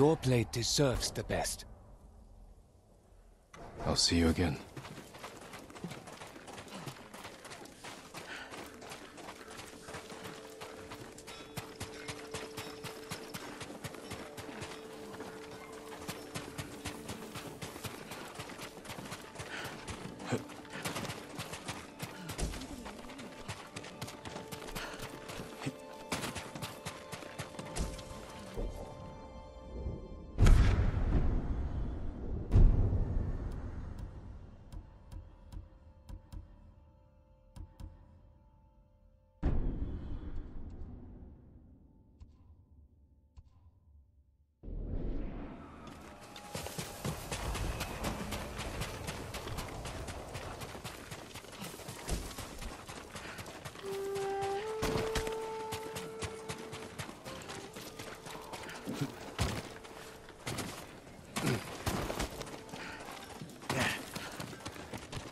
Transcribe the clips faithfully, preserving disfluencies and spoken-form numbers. Your blade deserves the best. I'll see you again.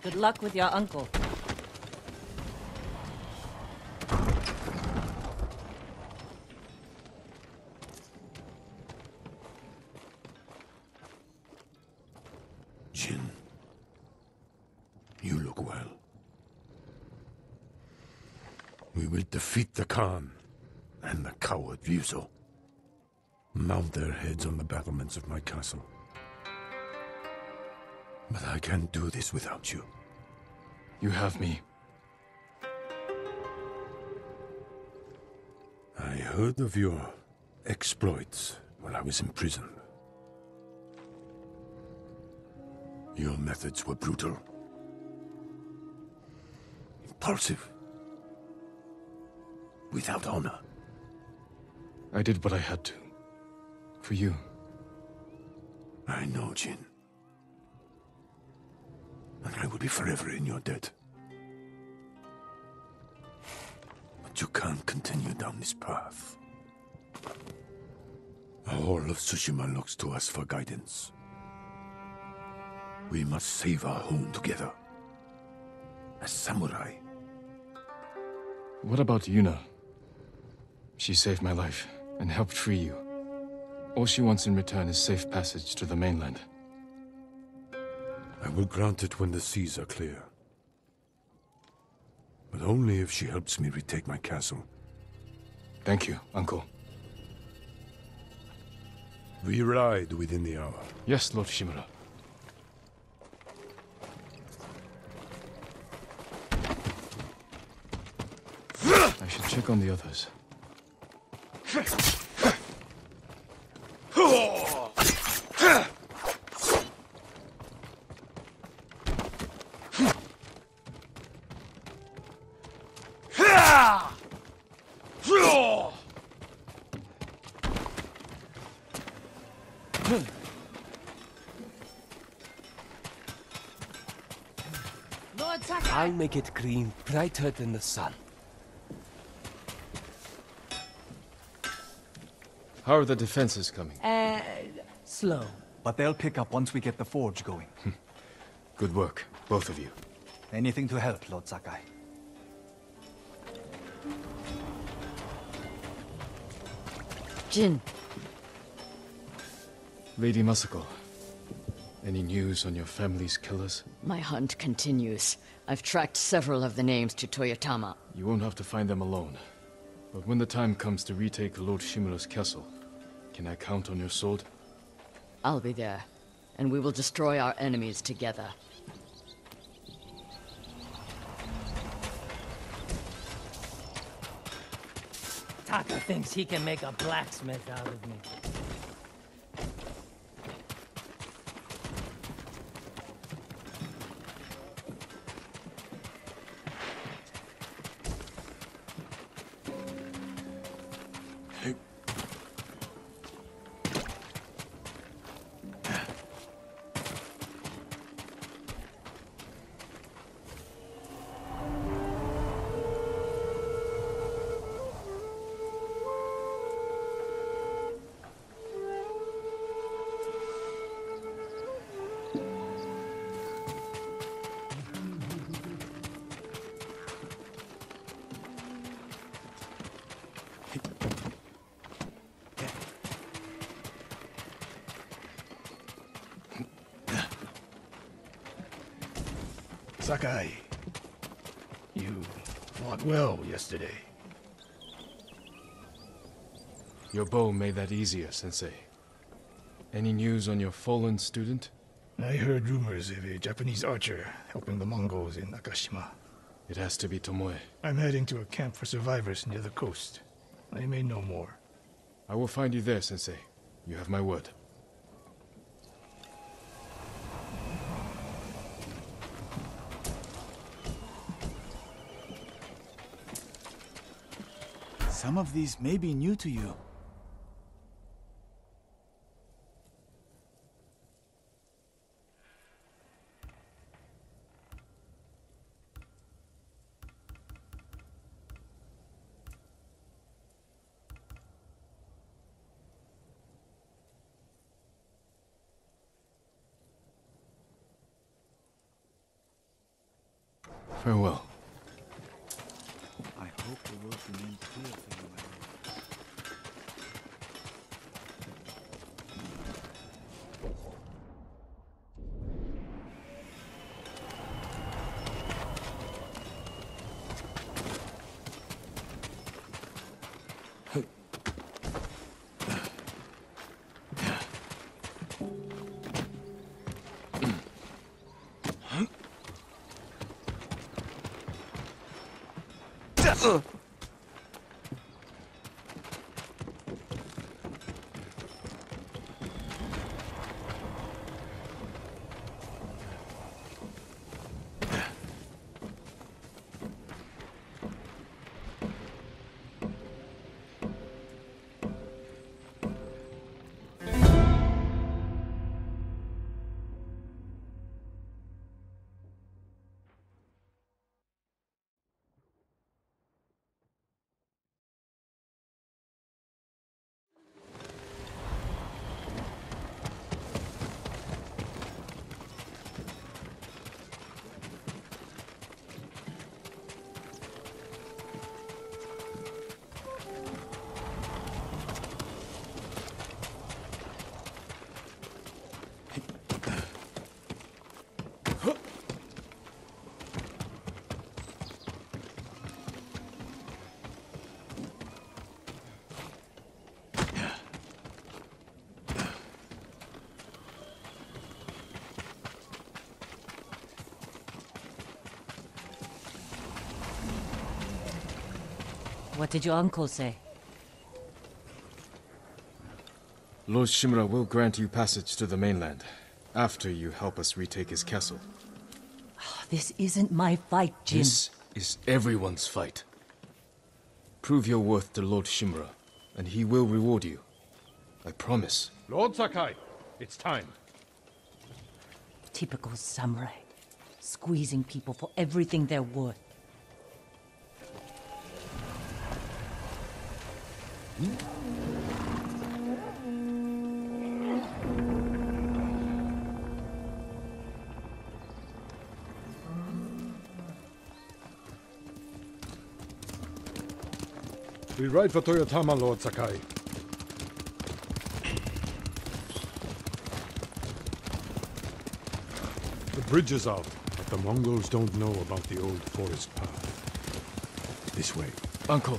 Good luck with your uncle. Jin, you look well. We will defeat the Khan and the coward Vuzo. Mount their heads on the battlements of my castle. But I can't do this without you. You have me. I heard of your exploits when I was imprisoned. Your methods were brutal, impulsive, without honor. I did what I had to. For you. I know, Jin. And I will be forever in your debt. But you can't continue down this path. The whole of Tsushima looks to us for guidance. We must save our home together. As samurai. What about Yuna? She saved my life and helped free you. All she wants in return is safe passage to the mainland. I will grant it when the seas are clear. But only if she helps me retake my castle. Thank you, Uncle. We ride within the hour. Yes, Lord Shimura. I should check on the others. I'll make it green, brighter than the sun. How are the defenses coming? Uh, slow. But they'll pick up once we get the forge going. Good work, both of you. Anything to help, Lord Sakai. Jin. Lady Masako, any news on your family's killers? My hunt continues. I've tracked several of the names to Toyotama. You won't have to find them alone. But when the time comes to retake Lord Shimura's castle, can I count on your sword? I'll be there, and we will destroy our enemies together. Taka thinks he can make a blacksmith out of me. Sakai, you fought well yesterday. Your bow made that easier, Sensei. Any news on your fallen student? I heard rumors of a Japanese archer helping the Mongols in Akashima. It has to be Tomoe. I'm heading to a camp for survivors near the coast. I may know more. I will find you there, Sensei. You have my word. Some of these may be new to you. Farewell. I hope the world remains clear for you, my lord. Ugh! What did your uncle say? Lord Shimura will grant you passage to the mainland, after you help us retake his castle. Oh, this isn't my fight, Jin. This is everyone's fight. Prove your worth to Lord Shimura, and he will reward you. I promise. Lord Sakai, it's time. Typical samurai, squeezing people for everything they're worth. We ride for Toyotama, Lord Sakai. The bridge is out, but the Mongols don't know about the old forest path. This way. Uncle.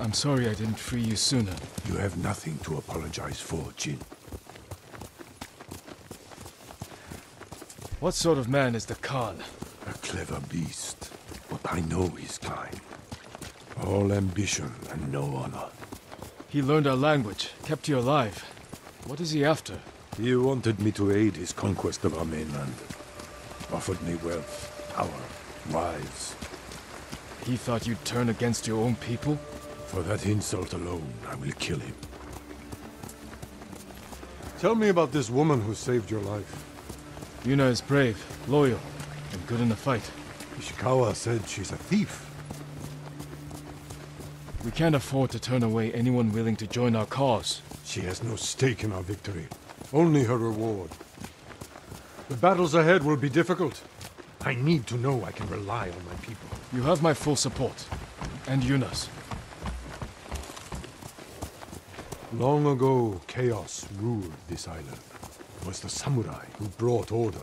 I'm sorry I didn't free you sooner. You have nothing to apologize for, Jin. What sort of man is the Khan? A clever beast, but I know his kind. All ambition and no honor. He learned our language, kept you alive. What is he after? He wanted me to aid his conquest of our mainland. Offered me wealth, power, wives. He thought you'd turn against your own people? For that insult alone, I will kill him. Tell me about this woman who saved your life. Yuna is brave, loyal, and good in the fight. Ishikawa said she's a thief. We can't afford to turn away anyone willing to join our cause. She has no stake in our victory, only her reward. The battles ahead will be difficult. I need to know I can rely on my people. You have my full support, and Yuna's. Long ago, chaos ruled this island. It was the samurai who brought order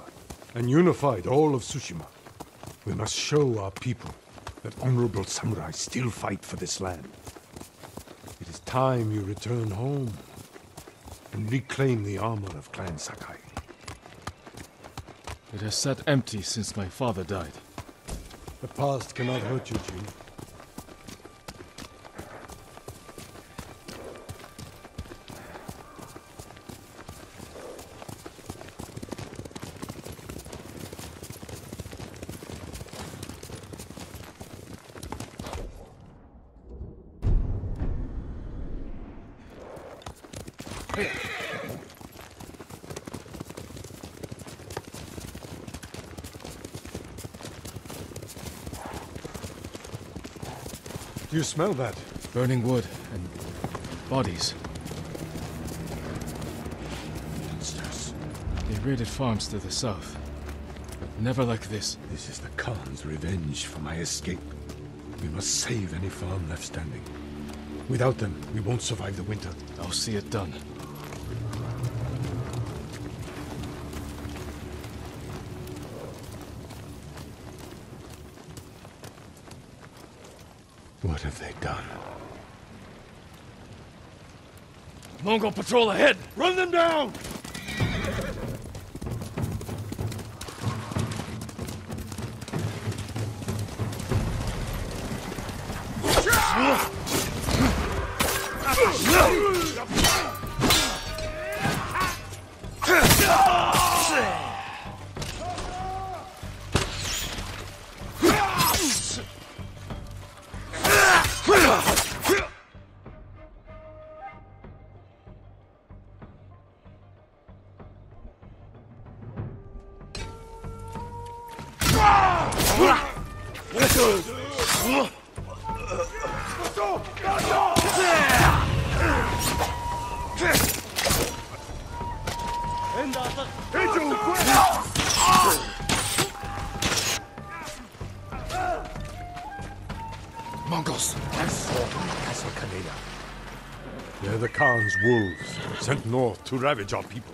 and unified all of Tsushima. We must show our people that honorable samurai still fight for this land. It is time you return home and reclaim the armor of Clan Sakai. It has sat empty since my father died. The past cannot hurt you, Jin. You smell that? Burning wood and bodies. Monsters. They raided farms to the south, but never like this. This is the Khan's revenge for my escape. We must save any farm left standing. Without them, we won't survive the winter. I'll see it done. What have they done? Mongol patrol ahead! Run them down! Mongols! That's Castle Kaneda. They're the Khan's wolves, sent north to ravage our people.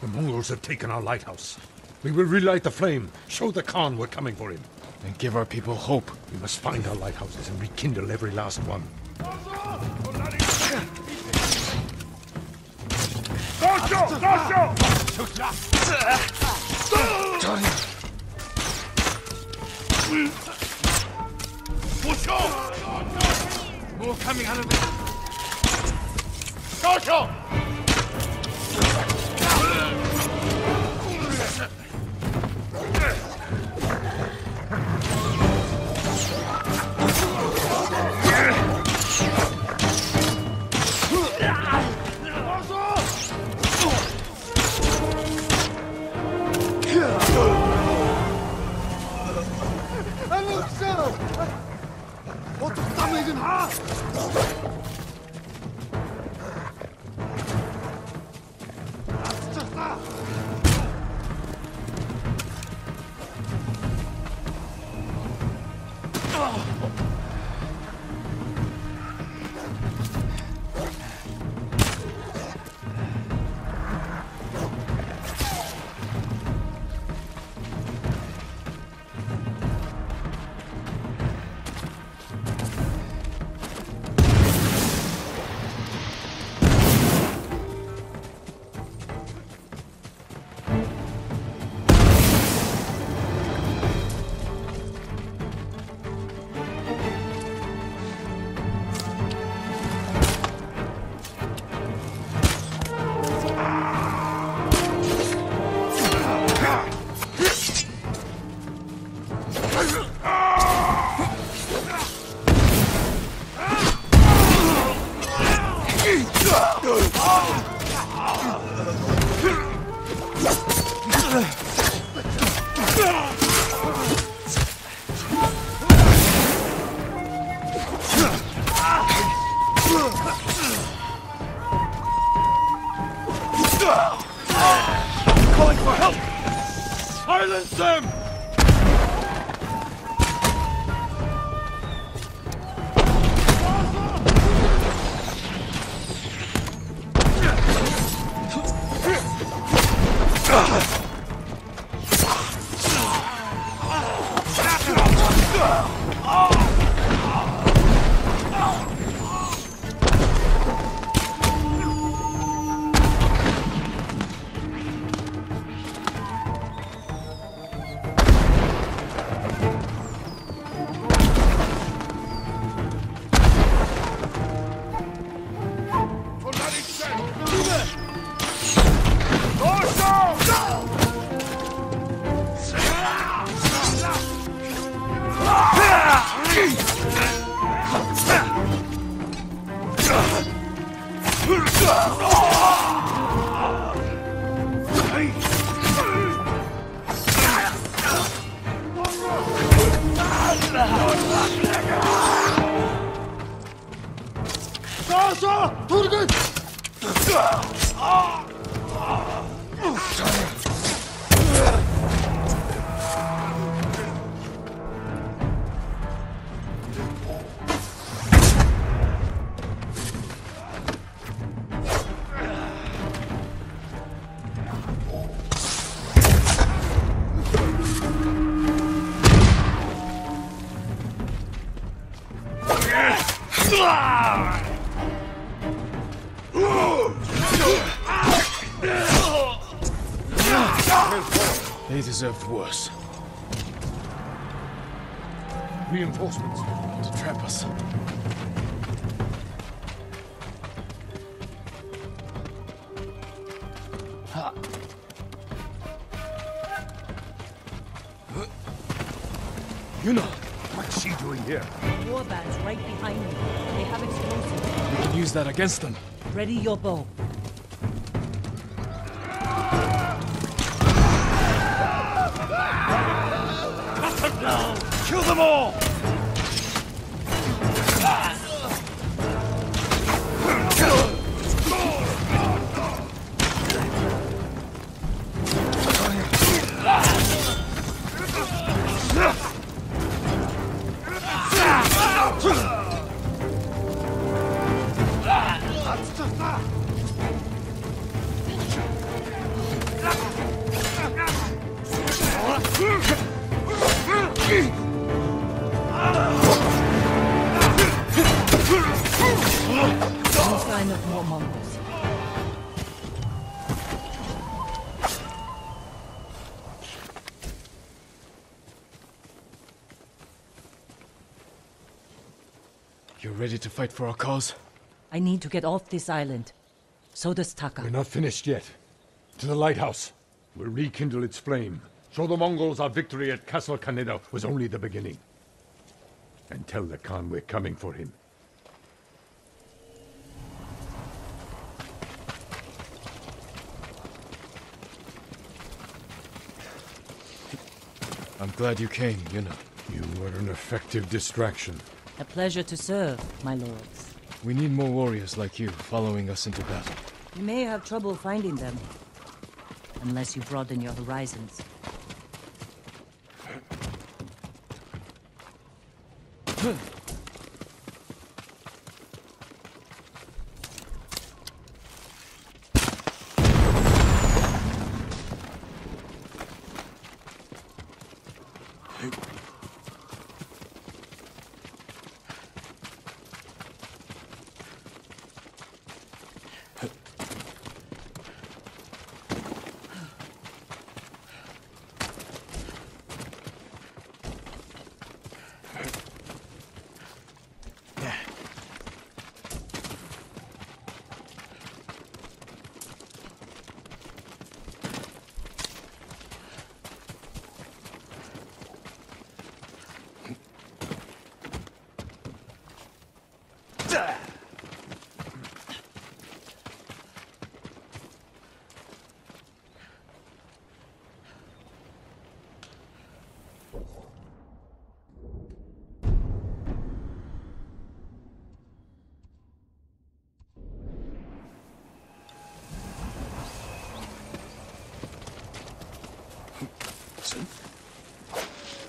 The Mongols have taken our lighthouse. We will relight the flame, show the Khan we're coming for him. And give our people hope. We must find our lighthouses and rekindle every last one. More coming out of this. Them! Deserved worse. Reinforcements to trap us. Ha. Yuna, what's she doing here? Warbands right behind me. They have explosives. We can use that against them. Ready your bow. Kill them all! Ready to fight for our cause? I need to get off this island. So does Taka. We're not finished yet. To the lighthouse. We'll rekindle its flame. Show the Mongols our victory at Castle Kaneda was only the beginning. And tell the Khan we're coming for him. I'm glad you came, Yuna. You were an effective distraction. A pleasure to serve, my lords. We need more warriors like you following us into battle. You may have trouble finding them, unless you broaden your horizons.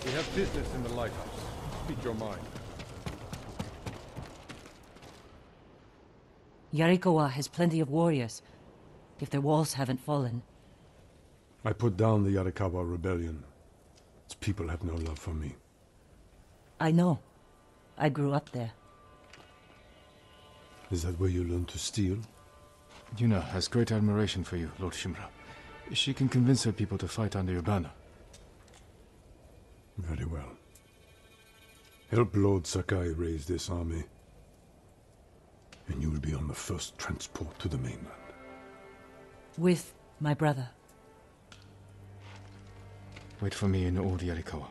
We have business in the lighthouse. Speak your mind. Yarikawa has plenty of warriors, if their walls haven't fallen. I put down the Yarikawa rebellion. Its people have no love for me. I know. I grew up there. Is that where you learned to steal? Yuna has great admiration for you, Lord Shimura. She can convince her people to fight under your banner. Very well. Help Lord Sakai raise this army, and you will be on the first transport to the mainland. With my brother. Wait for me in old Yarikawa.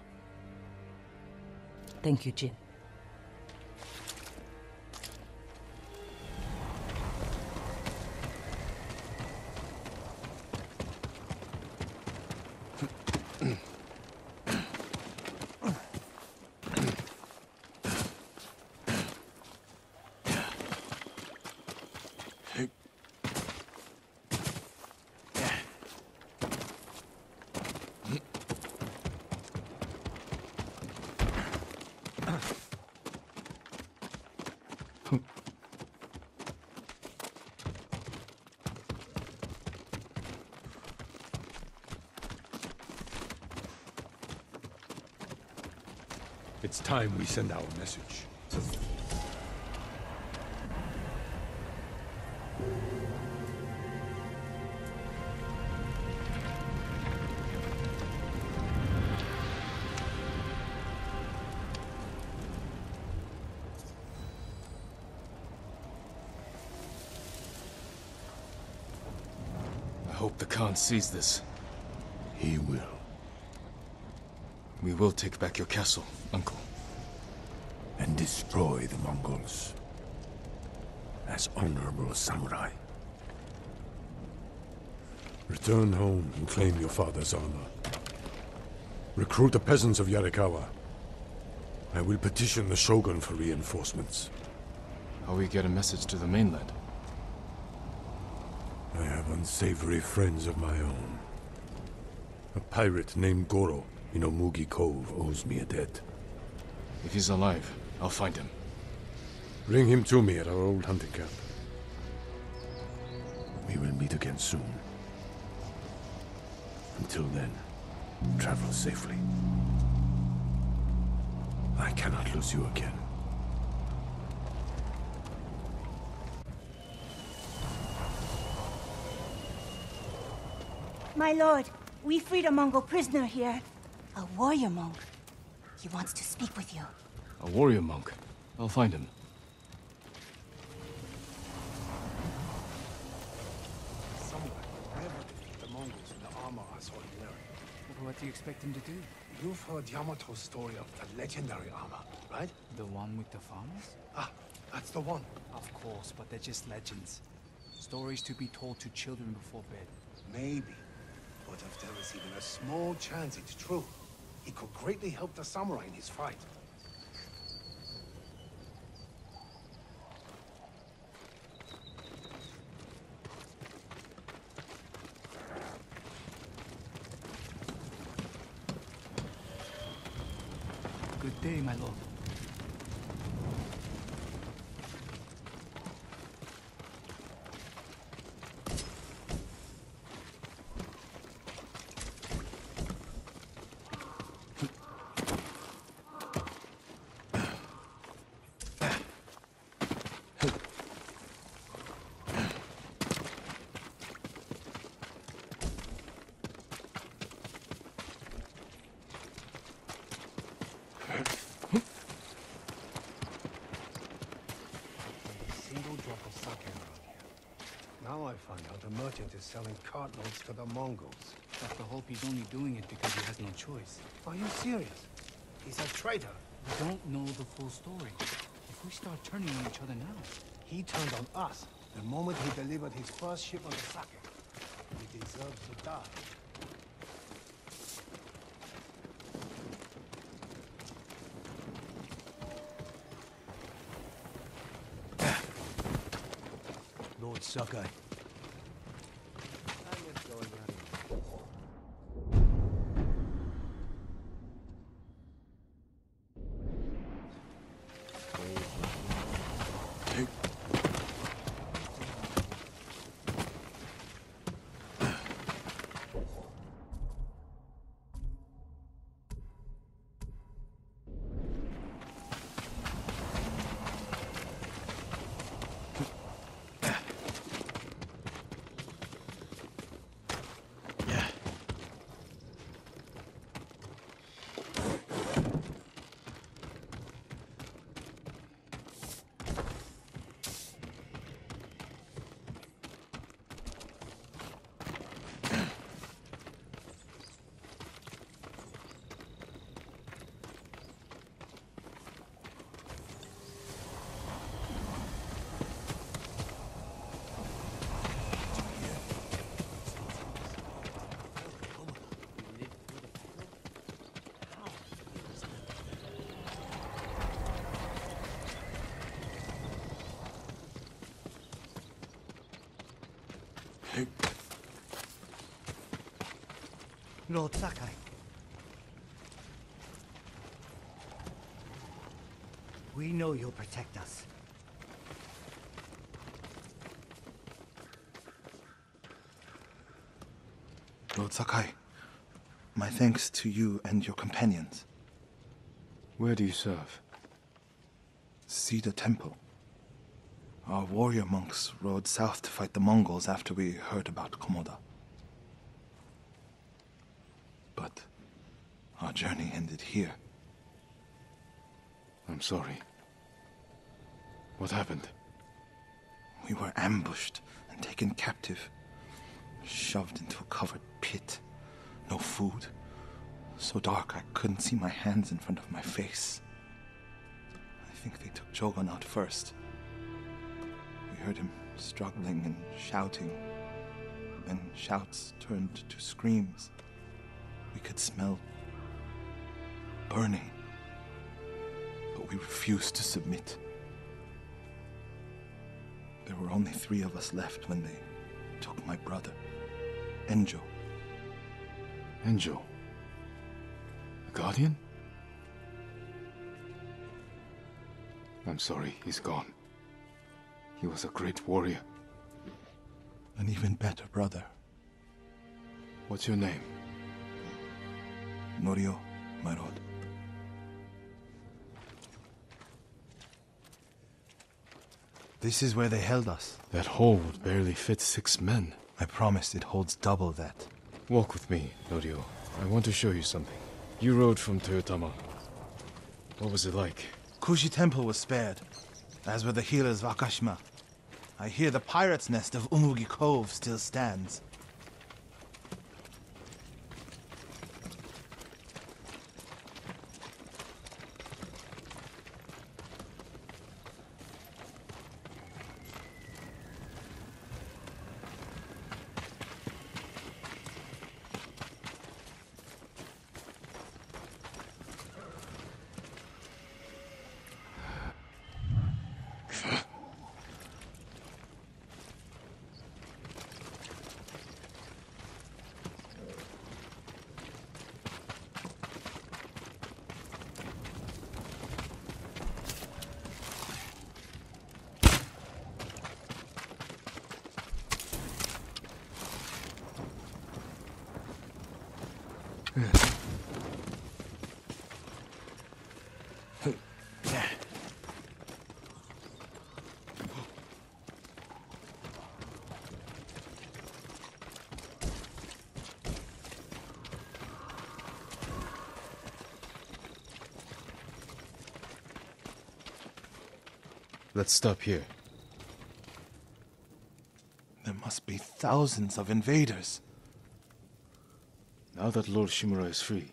Thank you, Jin. It's time we send our message. I hope the Khan sees this. He will. We will take back your castle, Uncle. And destroy the Mongols. As honorable samurai. Return home and claim your father's armor. Recruit the peasants of Yarikawa. I will petition the Shogun for reinforcements. How we get a message to the mainland? I have unsavory friends of my own. A pirate named Goro in Umugi Cove owes me a debt. If he's alive, I'll find him. Bring him to me at our old hunting camp. We will meet again soon. Until then, travel safely. I cannot lose you again. My lord, we freed a Mongol prisoner here. A warrior monk. He wants to speak with you. A warrior monk? I'll find him. Somewhere, wherever the Mongols in the armor are so ordinary. What do you expect him to do? You've heard Yamato's story of the legendary armor, right? The one with the farmers? Ah, that's the one. Of course, but they're just legends. Stories to be told to children before bed. Maybe. But if there is even a small chance it's true, it could greatly help the samurai in his fight. Good day, my lord. Is selling cartloads to the Mongols. But I hope he's only doing it because he has no choice. Are you serious? He's a traitor. We don't know the full story. If we start turning on each other now... He turned on us the moment he delivered his first shipment of sake. He deserves to die. Lord Sakai. Lord Sakai. We know you'll protect us. Lord Sakai, my thanks to you and your companions. Where do you serve? Cedar Temple. Our warrior monks rode south to fight the Mongols after we heard about Komoda. But our journey ended here. I'm sorry. What happened? We were ambushed and taken captive. Shoved into a covered pit. No food. So dark I couldn't see my hands in front of my face. I think they took Jogon out first. We heard him struggling and shouting. Then shouts turned to screams. We could smell burning. But we refused to submit. There were only three of us left when they took my brother, Enjo. Enjo? The guardian? I'm sorry, he's gone. He was a great warrior. An even better brother. What's your name? Norio, my lord. This is where they held us. That hole would barely fit six men. I promise it holds double that. Walk with me, Norio. I want to show you something. You rode from Toyotama. What was it like? Kushi Temple was spared, as were the healers of Akashima. I hear the pirate's nest of Umugi Cove still stands. Let's stop here. There must be thousands of invaders. Now that Lord Shimura is free,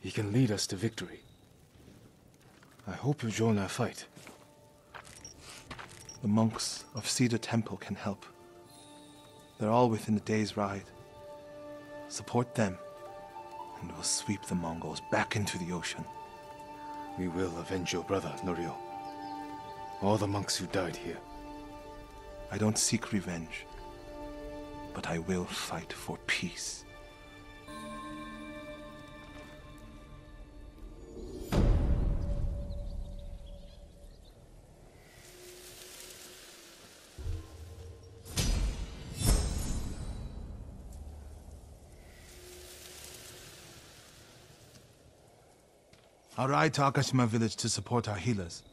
he can lead us to victory. I hope you join our fight. The monks of Cedar Temple can help. They're all within a day's ride. Support them, and we'll sweep the Mongols back into the ocean. We will avenge your brother, Norio. All the monks who died here. I don't seek revenge, but I will fight for peace. I'll ride to Akashima village to support our healers.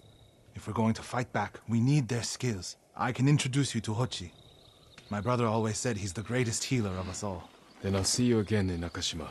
If we're going to fight back, we need their skills. I can introduce you to Hochi. My brother always said he's the greatest healer of us all. Then I'll see you again in Akashima.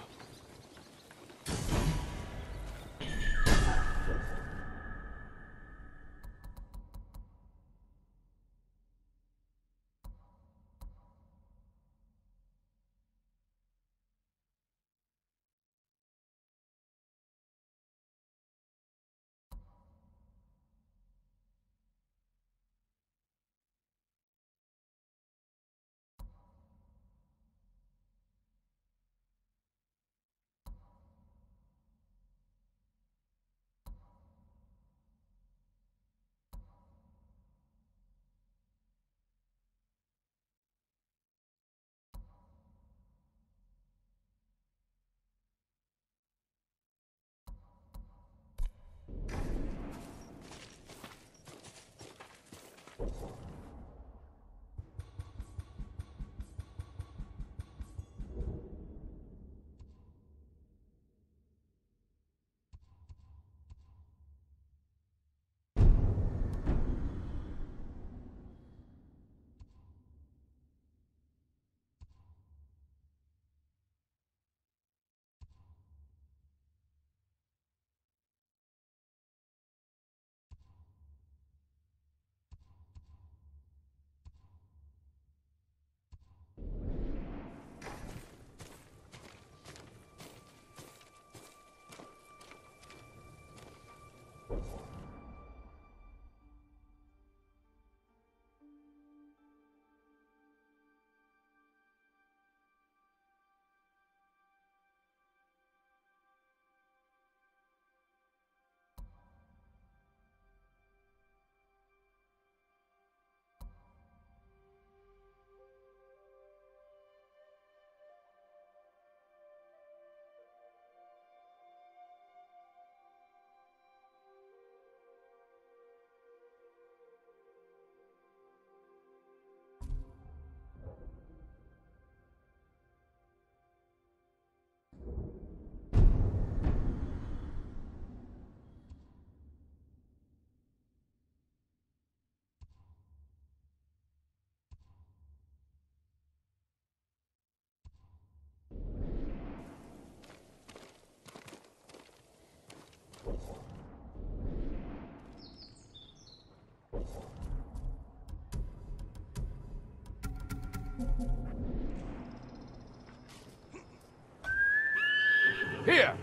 Here!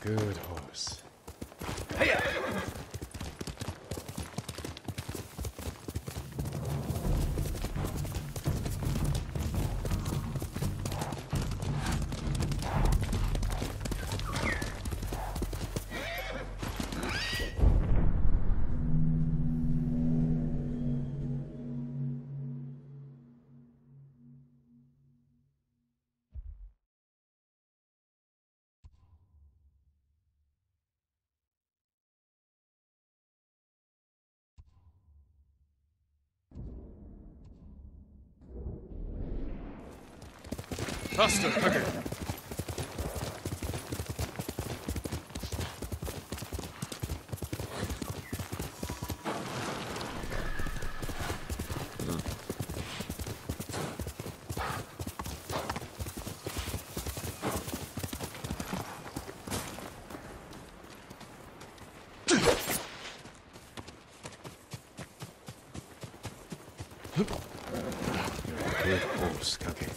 Good horse. Here! Faster, quicker. Good horse, Kake.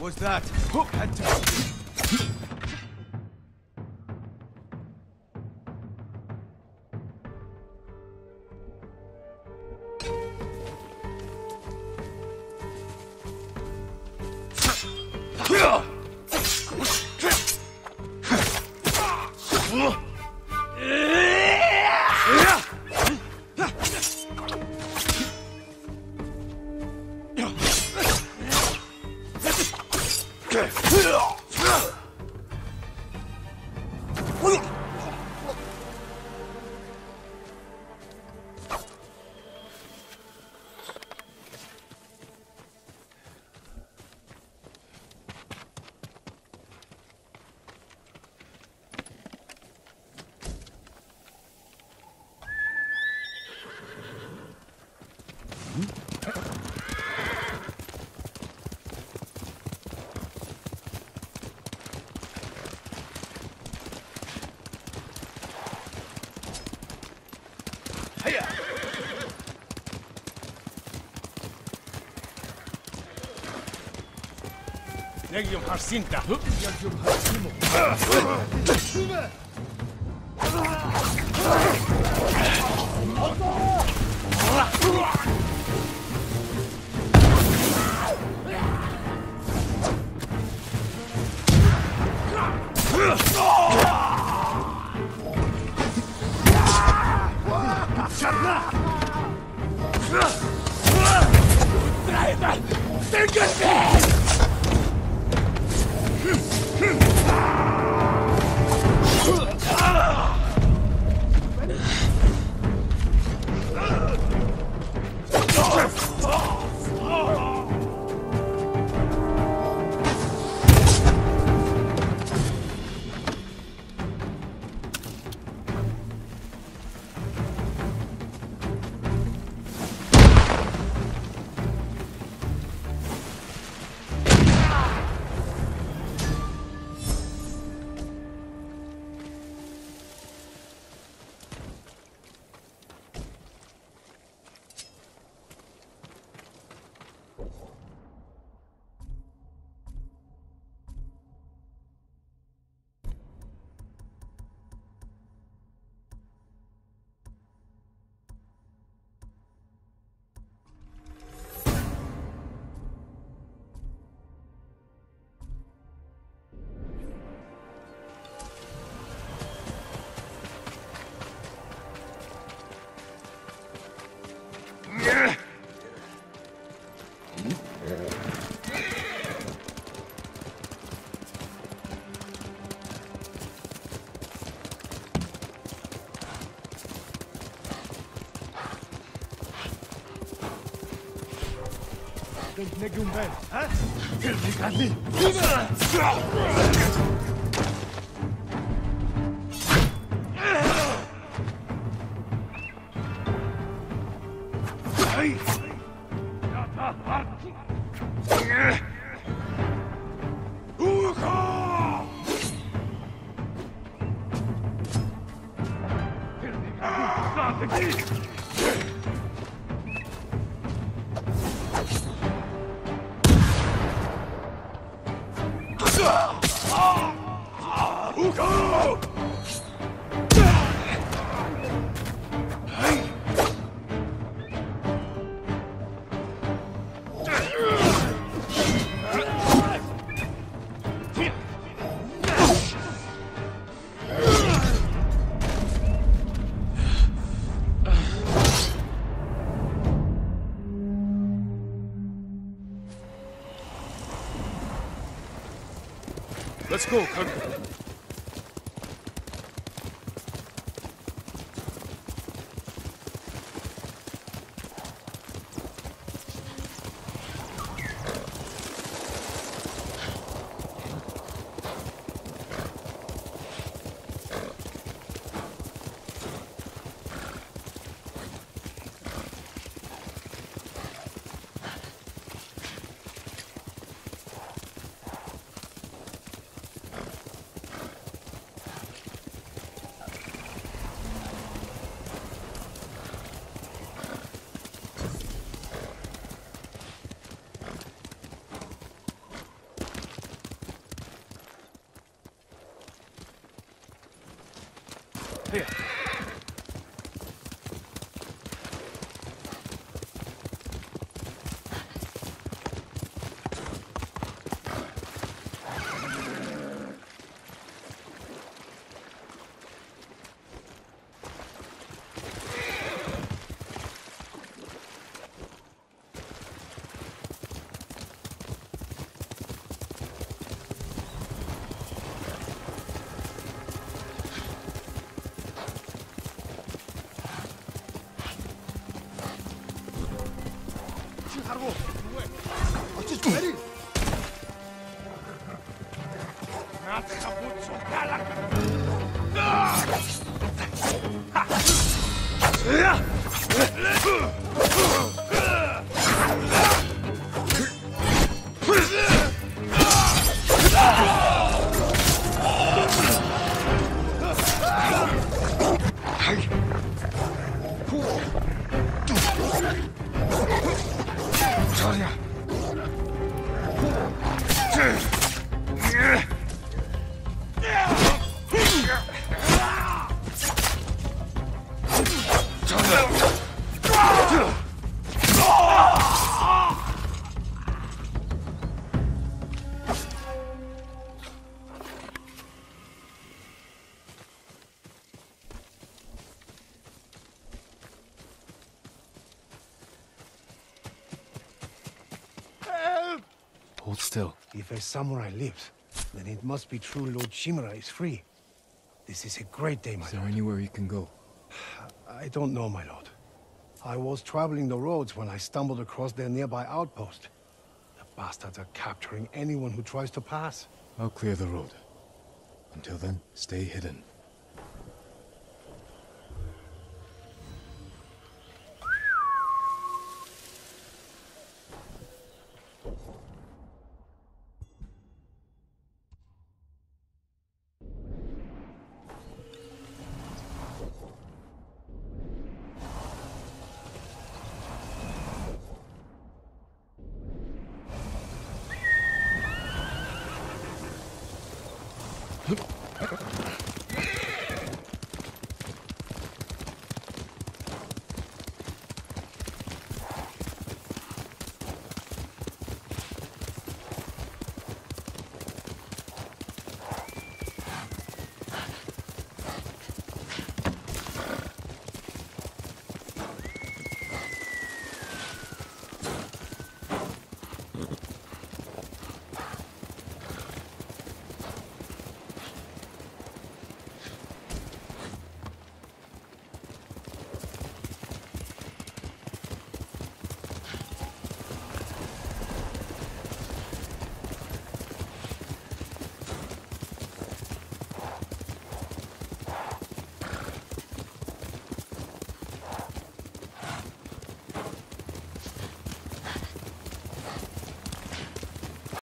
What's that? Hook had to... Legium Harsinta. Legium Harsimo. Let's go, come on. If a samurai lives, then it must be true Lord Shimura is free. This is a great day, my lord. Is there anywhere you can go? I don't know, my lord. I was traveling the roads when I stumbled across their nearby outpost. The bastards are capturing anyone who tries to pass. I'll clear the road. Until then, stay hidden.